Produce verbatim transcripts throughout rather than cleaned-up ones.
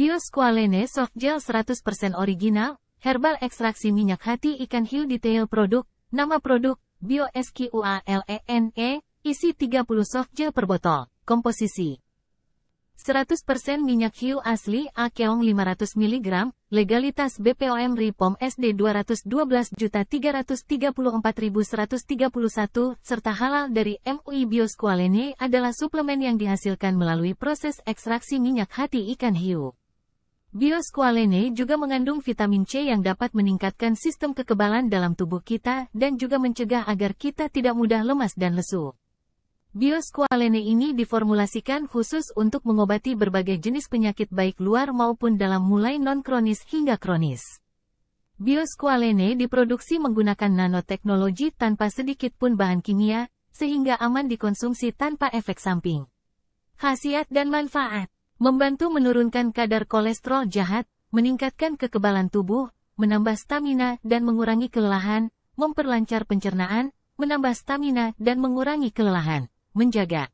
Bio Squalene Soft Gel seratus persen original, herbal ekstraksi minyak hati ikan hiu. Detail produk, nama produk, Bio Squalene, isi tiga puluh soft gel per botol, komposisi. seratus persen minyak hiu asli Akeong lima ratus miligram, legalitas B P O M R I P O M S D dua ratus dua belas juta tiga ratus tiga puluh empat ribu seratus tiga puluh satu, serta halal dari M U I. Bio Squalene adalah suplemen yang dihasilkan melalui proses ekstraksi minyak hati ikan hiu. Bio Squalene juga mengandung vitamin C yang dapat meningkatkan sistem kekebalan dalam tubuh kita dan juga mencegah agar kita tidak mudah lemas dan lesu. Bio Squalene ini diformulasikan khusus untuk mengobati berbagai jenis penyakit baik luar maupun dalam, mulai non-kronis hingga kronis. Bio Squalene diproduksi menggunakan nano teknologi tanpa sedikit pun bahan kimia, sehingga aman dikonsumsi tanpa efek samping. Khasiat dan manfaat: membantu menurunkan kadar kolesterol jahat, meningkatkan kekebalan tubuh, menambah stamina dan mengurangi kelelahan, memperlancar pencernaan, menambah stamina dan mengurangi kelelahan. Menjaga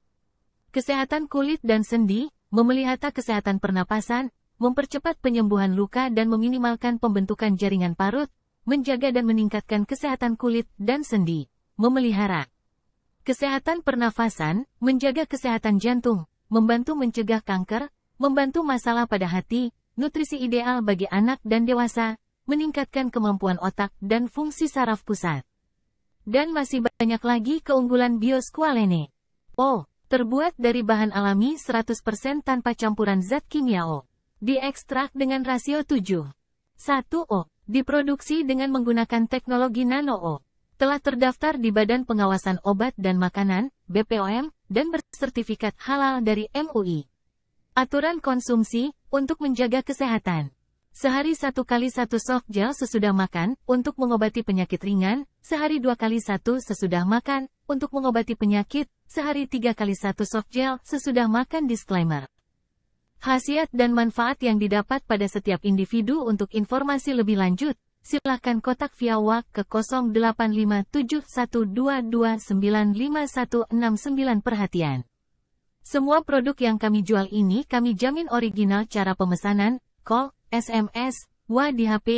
kesehatan kulit dan sendi, memelihara kesehatan pernapasan, mempercepat penyembuhan luka dan meminimalkan pembentukan jaringan parut. Menjaga dan meningkatkan kesehatan kulit dan sendi, memelihara kesehatan pernafasan, menjaga kesehatan jantung, membantu mencegah kanker, membantu masalah pada hati, nutrisi ideal bagi anak dan dewasa, meningkatkan kemampuan otak dan fungsi saraf pusat. Dan masih banyak lagi keunggulan Bio Squalene. O. Terbuat dari bahan alami seratus persen tanpa campuran zat kimia. O. Diekstrak dengan rasio tujuh satu O. Diproduksi dengan menggunakan teknologi nano. O. Telah terdaftar di Badan Pengawasan Obat dan Makanan, B P O M, dan bersertifikat halal dari M U I. Aturan konsumsi, untuk menjaga kesehatan. Sehari satu kali satu soft gel sesudah makan, untuk mengobati penyakit ringan. Sehari dua kali satu sesudah makan, untuk mengobati penyakit. Sehari tiga kali satu soft gel sesudah makan. Disclaimer. Khasiat dan manfaat yang didapat pada setiap individu. Untuk informasi lebih lanjut, silakan kontak via WhatsApp ke nol delapan lima tujuh satu dua dua sembilan lima satu enam sembilan. Perhatian, semua produk yang kami jual ini kami jamin original. Cara pemesanan, call, S M S, W A di H P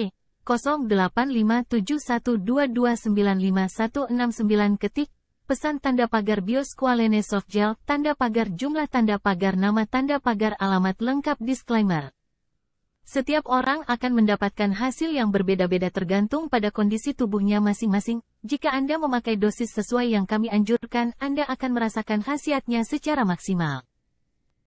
nol delapan lima tujuh satu dua dua sembilan lima satu enam sembilan. Ketik pesan tanda pagar Bio Squalene Soft Gel, tanda pagar jumlah, tanda pagar nama, tanda pagar alamat lengkap. Disclaimer. Setiap orang akan mendapatkan hasil yang berbeda-beda tergantung pada kondisi tubuhnya masing-masing. Jika Anda memakai dosis sesuai yang kami anjurkan, Anda akan merasakan khasiatnya secara maksimal.